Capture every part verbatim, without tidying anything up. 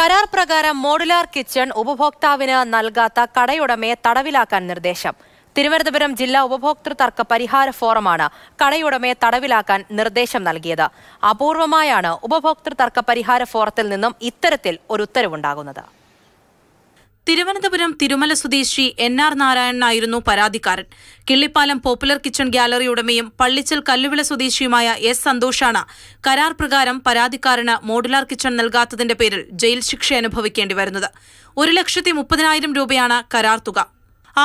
കരാർ പ്രകാരം modular kitchen ഉപഭോക്താവിന് നൽകാത്ത കടയുടമയെ തടവിലാക്കാൻ നിർദ്ദേശം. തിരുവനന്തപുരം ജില്ലാ ഉപഭോക്തൃ തർക്ക പരിഹാര ഫോറമാണ് കടയുടമയെ തടവിലാക്കാൻ നിർദ്ദേശം നൽകിയത്. അപൂർവമായാണ് ഉപഭോക്തൃ തർക്ക പരിഹാര ഫോറത്തിൽ നിന്നും ഇത്തരത്തിൽ ഒരു ഉത്തരവുണ്ടാകുന്നത്. തിരുവനന്തപുരം തിരുമല സ്വദേശി എൻ ആർ നാരായണനായിരുന്നു പരാതിക്കാരൻ. കിള്ളിപ്പാലം പോപ്പുലർ കിച്ചൺ ഗ്യാലറി ഉടമയും പള്ളിച്ചൽ കല്ലുവിള സ്വദേശിയുമായ എസ് സന്തോഷാണ് കരാർ പ്രകാരം പരാതിക്കാരന് മോഡുലാർ കിച്ചൺ നൽകാത്തതിന്റെ പേരിൽ ജയിൽ ശിക്ഷ അനുഭവിക്കേണ്ടി വരുന്നത്. ഒരു ലക്ഷത്തി മുപ്പതിനായിരം രൂപയാണ് കരാർ തുക.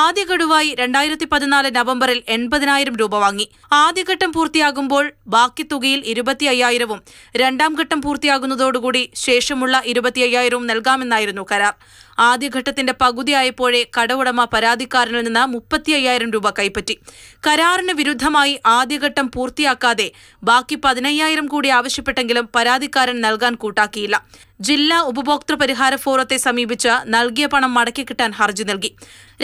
ആദ്യ ഗഡുവായി രണ്ടായിരത്തി പതിനാല് നവംബറിൽ എൺപതിനായിരം രൂപ വാങ്ങി. ആദ്യഘട്ടം പൂർത്തിയാകുമ്പോൾ ബാക്കി തുകയിൽ ഇരുപത്തി അയ്യായിരവും രണ്ടാം ഘട്ടം പൂർത്തിയാകുന്നതോടുകൂടി ശേഷമുള്ള ഇരുപത്തി അയ്യായിരവും നൽകാമെന്നായിരുന്നു കരാർ. ആദ്യഘട്ടത്തിന്റെ പകുതിയായപ്പോഴേ കടവുടമ പരാതിക്കാരനിൽ നിന്ന് മുപ്പത്തി അയ്യായിരം രൂപ കൈപ്പറ്റി. കരാറിന് വിരുദ്ധമായി ആദ്യഘട്ടം പൂർത്തിയാക്കാതെ ബാക്കി പതിനയ്യായിരം കൂടി ആവശ്യപ്പെട്ടെങ്കിലും പരാതിക്കാരൻ നൽകാൻ കൂട്ടാക്കിയില്ല. ജില്ലാ ഉപഭോക്തൃ പരിഹാര ഫോറത്തെ സമീപിച്ച് നൽകിയ പണം മടക്കി കിട്ടാൻ ഹർജി നൽകി.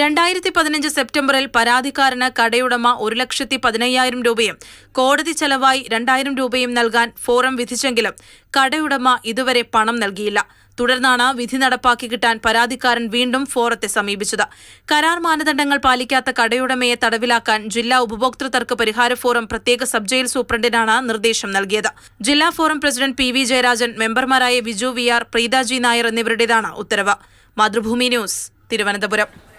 രണ്ടായിരത്തി പതിനഞ്ച് സെപ്റ്റംബറിൽ പരാതിക്കാരന് കടയുടമ ഒരു ലക്ഷത്തി പതിനയ്യായിരം രൂപയും കോടതി ചെലവായി രണ്ടായിരം രൂപയും നൽകാൻ ഫോറം വിധിച്ചെങ്കിലും കടയുടമ ഇതുവരെ പണം നൽകിയില്ല. തുടർന്നാണ് വിധി നടപ്പാക്കി കിട്ടാൻ പരാതിക്കാരൻ വീണ്ടും ഫോറത്തെ സമീപിച്ചത്. കരാർ മാനദണ്ഡങ്ങൾ പാലിക്കാത്ത കടയുടമയെ തടവിലാക്കാൻ ജില്ലാ ഉപഭോക്തൃ തർക്ക പരിഹാര ഫോറം പ്രത്യേക സബ് ജയിൽ സൂപ്രണ്ടിനാണ് നിർദ്ദേശം നൽകിയത്. ജില്ലാ forum president P V Jayarajan, മെമ്പർമാരായ വിജു വി ആർ, പ്രീതാജി നായർ എന്നിവരുടേതാണ് ഉത്തരവ്. മാതൃഭൂമി ന്യൂസ്, തിരുവനന്തപുരം.